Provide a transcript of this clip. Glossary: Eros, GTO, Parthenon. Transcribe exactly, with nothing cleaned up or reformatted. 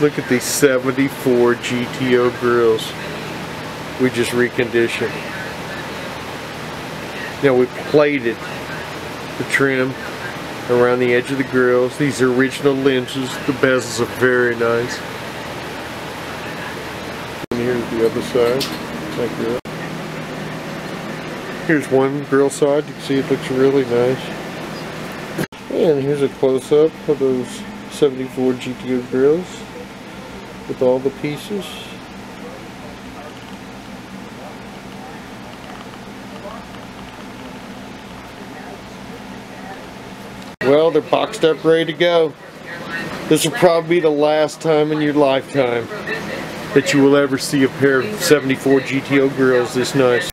Look at these seventy-four G T O grills we just reconditioned. Now we plated the trim around the edge of the grills. These are original lenses. The bezels are very nice. And here's the other side, like that. Here's one grill side. You can see it looks really nice. And here's a close-up of those seventy-four G T O grills with all the pieces. Well, they're boxed up, ready to go. This will probably be the last time in your lifetime that you will ever see a pair of seventy-four G T O grills this nice.